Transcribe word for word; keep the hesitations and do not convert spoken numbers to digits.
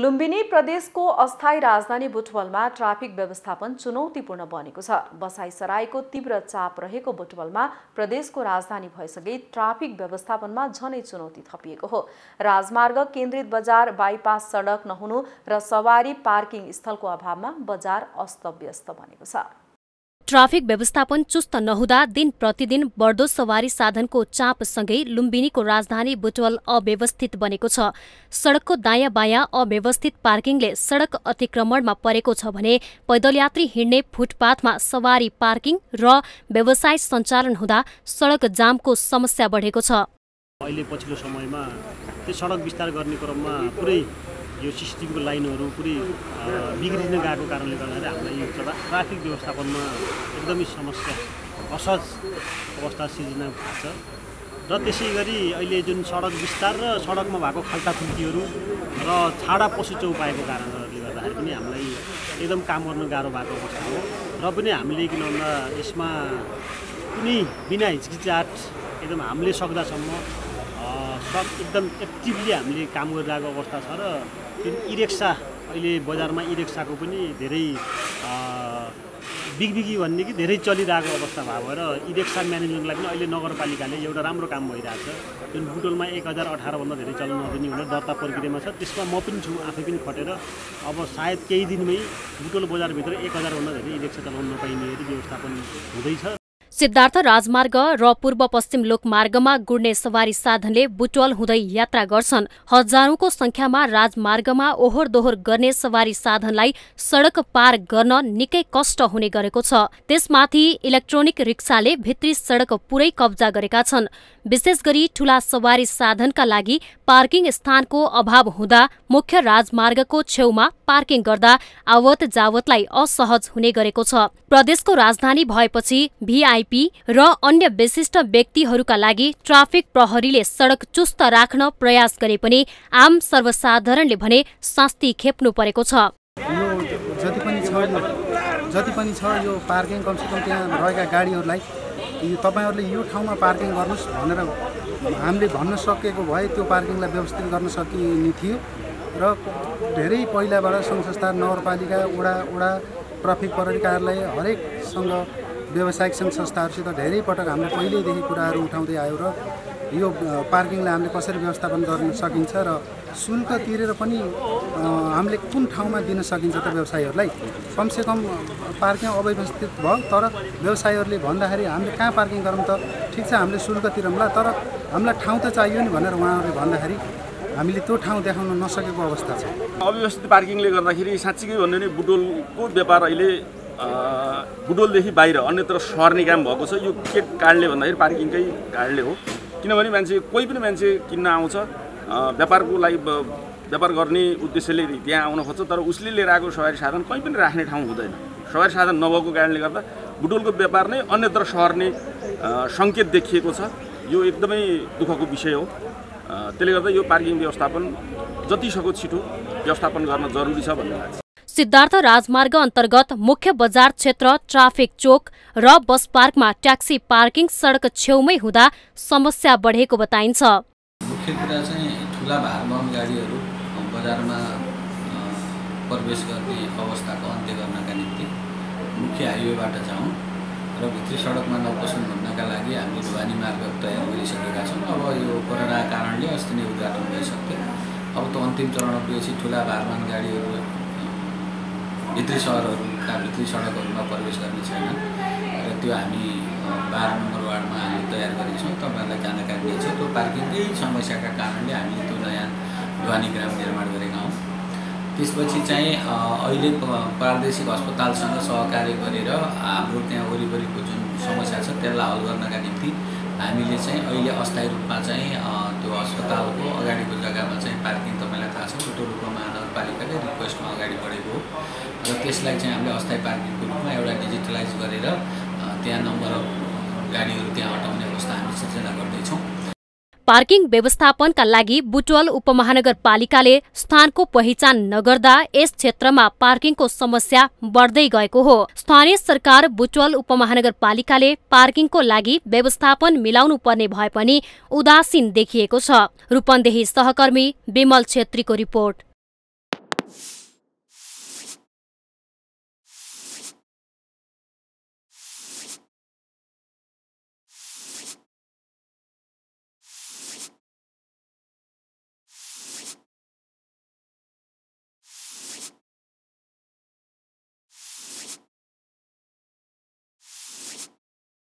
लुम्बिनी प्रदेशको अस्थायी राजधानी बुटवलमा ट्राफिक व्यवस्थापन चुनौतीपूर्ण बनेको छ। बसाइसराईको तीव्र चाप रहेको बुटवलमा प्रदेशको राजधानी भएसँगै ट्राफिक व्यवस्थापनमा झनै चुनौती थपिएको हो। राजमार्ग, केन्द्रित बजार, बाइपास सडक नहुनु र सवारी पार्किङ स्थलको अभावमा बजार अस्तव्यस्त बनेको छ। ट्राफिक व्यवस्थापन चुस्त नहुँदा दिन प्रतिदिन बढ्दो सवारी साधनको चापसँगै लुम्बिनीको राजधानी बुटवल अव्यवस्थित बनेको छ। सडकको दायाँ बायाँ अव्यवस्थित पार्किङले सडक अतिक्रमणमा परेको छ भने पैदलयात्री हिँड्ने फुटपाथमा सवारी पार्किङ र व्यवसाय सञ्चालन हुँदा सडक जामको समस्या बढेको छ। अहिले पछिल्लो समयमा त्यो सडक विस्तार गर्ने क्रममा पुरै यो सिस्टमको लाइनहरू पुरै बिग्रिन गएको कारणले गर्दा हामीलाई यो ट्राफिक व्यवस्थापनमा एकदमै समस्या असहज अवस्था सिर्जना भएको छ। र त्यसै गरी अहिले जुन सडक विस्तार र सडकमा भएको खल्टाखुल्टीहरू र छाडा पशु चौपाएको कारणहरूले गर्दाखेरि पनि हामीलाई एकदम काम गर्न गाह्रो भएको अवस्था हो। र पनि हामीले किन भन्दा यसमा कुनै बिना हिचकिचाट एकदम हामीले सक्दासम्म सब एकदम एक्टिभली हामीले काम गरिरहेको अवस्था छ। र ई-रिक्सा अहिले बजारमा ई-रिक्साको पनि धेरै बिगबिगी भन्ने कि धेरै चलिरहेको अवस्था भएर ई-रिक्सा म्यानेजमेन्टलाई पनि अहिले नगरपालिकाले एउटा राम्रो काम भइरहेको छ। जुन बुटवलमा एक हजार अठारभन्दा धेरै चलन नदिने भनेर दर्ता प्रक्रियामा छ, त्यसमा म पनि छु, आफै पनि खटेर। अब सायद केही दिनमै बुटवल बजारभित्र एक हजारभन्दा धेरै ई-रिक्सा चलाउन नपाइनेहरू व्यवस्थापन हुँदैछ। सिद्धार्थ राजमार्ग र पूर्व पश्चिम लोकमार्गमा गुड्ने सवारी साधनले बुटवल हुँदै यात्रा गर्छन्। हजारौंको संख्यामा राजमार्गमा ओहोर दोहोर गर्ने सवारी साधनलाई सडक पार गर्न निकै कष्ट हुने गरेको छ। त्यसमाथि इलेक्ट्रोनिक रिक्साले भित्री सडक पुरै कब्जा गरेका छन्। विशेष गरी ठूला सवारी साधनका लागि पार्किङ स्थानको अभाव हुँदा मुख्य राजमार्गको छेउमा पार्किङ गर्दा आवत जावतलाई असहज हुने गरेको छ। प्रदेशको राजधानी भएपछि भीआईपी र अन्य विशिष्ट व्यक्तिहरूका लागि ट्राफिक प्रहरीले सडक चुस्त राख्न प्रयास गरे पनि आम सर्वसाधारणले भने शास्ति खेप्नु परेको छ। जति पनि छ यो पार्किङ कमसेकम त्यहाँ रहेका गाडीहरूलाई तपाईहरुले यो ठाउँमा पार्किङ गर्नुस् भनेर हामीले भन्न सकेको भए त्यो पार्किङलाई व्यवस्थित गर्न सकिने थियो। र धेरै पहिलाबाट सङ्घ संस्था, नगरपालिका, वडा वडा ट्राफिक प्रहरी कार्यालय हरेकसँग व्यावसायिक सङ्घ संस्थाहरूसित धेरै पटक हामीले पहिल्यैदेखि कुराहरू उठाउँदै आयो र यो पार्किङलाई हामीले कसरी व्यवस्थापन गर्न सकिन्छ र शुल्क तिरेर पनि हामीले कुन ठाउँमा दिन सकिन्छ त व्यवसायीहरूलाई। कमसेकम पार्किङ अव्यवस्थित भयो तर व्यवसायीहरूले भन्दाखेरि हामीले कहाँ पार्किङ गरौँ त, ठिक छ हामीले शुल्क तिरौँला तर हामीलाई ठाउँ त चाहियो नि भनेर उहाँहरूले भन्दाखेरि हामीले त्यो ठाउँ देखाउन नसकेको अवस्था छ। अव्यवस्थित पार्किङले गर्दाखेरि साँच्चीकै भन्ने नै बुटवलको व्यापार अहिले बुटवलदेखि बाहिर अन्यत्र सर्ने काम भएको छ। यो के कारणले भन्दाखेरि पार्किङकै कारणले हो। किनभने मान्छे कोही पनि मान्छे किन्न आउँछ, व्यापारको लागि व्यापार गर्ने उद्देश्यले त्यहाँ आउन खोज्छ तर उसले लिएर आएको सवारी साधन कहीँ पनि राख्ने ठाउँ हुँदैन। सवारी साधन नभएको कारणले गर्दा बुटवलको व्यापार नै अन्यत्र सर्ने सङ्केत देखिएको छ। यो एकदमै दुःखको विषय हो। त्यसले गर्दा यो पार्किङ व्यवस्थापन जतिसक्दो छिटो व्यवस्थापन गर्न जरुरी छ भन्ने लाग्छ। सिद्धार्थ राजमार्ग अन्तर्गत मुख्य बजार क्षेत्र, ट्राफिक चोक र बस पार्कमा ट्याक्सी पार्किङ सडक छेउमै हुँदा समस्या बढेको बताइन्छ। मुख्य कुरा चाहिँ ठूला भारवाहन गाडीहरू बजारमा प्रवेश गर्ने अवस्थाको अन्त्य गर्नका निम्ति मुख्य हाइवेबाट जाउँ र भित्री सडकमा नपसुन् भन्नका लागि हामीले ढुवानी मार्ग तयार गरिसकेका छौँ। अब यो कोरोना कारणले अस्ति नै उद्घाटन भइसक्यो। अब त अन्तिम चरणमा पुगेपछि ठुला भारवाहन गाडीहरू भित्री सहरहरूका भित्री सडकहरूमा प्रवेश गर्ने छैन र त्यो हामी बाह्र नम्बर वार्डमा हामी तयार गरेछौँ। तपाईँहरूलाई जानकारी दिन्छ त्यो पार्किङकै समस्याका कारणले हामीले त्यो नयाँ ढुवानी ग्राम निर्माण गरेका हौँ। त्यसपछि चाहिँ अहिले प्रादेशिक अस्पतालसँग सहकार्य गरेर हाम्रो त्यहाँ वरिपरिको जुन समस्या छ त्यसलाई हल गर्नका निम्ति हामीले चाहिँ अहिले अस्थायी रूपमा चाहिँ त्यो अस्पतालको अगाडिको जग्गामा चाहिँ पार्किङ तपाईँलाई थाहा छ छोटो रूपमा महानगरपालिकाले रिक्वेस्टमा अगाडि बढेको हो र त्यसलाई चाहिँ हामीले अस्थायी पार्किङको रूपमा एउटा डिजिटलाइज गरेर त्यहाँ नम्बर अफ गाडीहरू त्यहाँ हटाउने अवस्था हामी सिर्जना गर्दैछौँ। पार्किङ व्यवस्थापनका लागि बुटवल उपमहानगरपालिकाले स्थानको पहिचान नगर्दा यस क्षेत्रमा पार्किङको समस्या बढ्दै गएको हो। स्थानीय सरकार बुटवल उपमहानगरपालिकाले पार्किङको लागि व्यवस्थापन मिलाउनु पर्ने भए पनि उदासीन देखिएको छ। रूपन्देही सहकर्मी विमल छेत्रीको रिपोर्ट।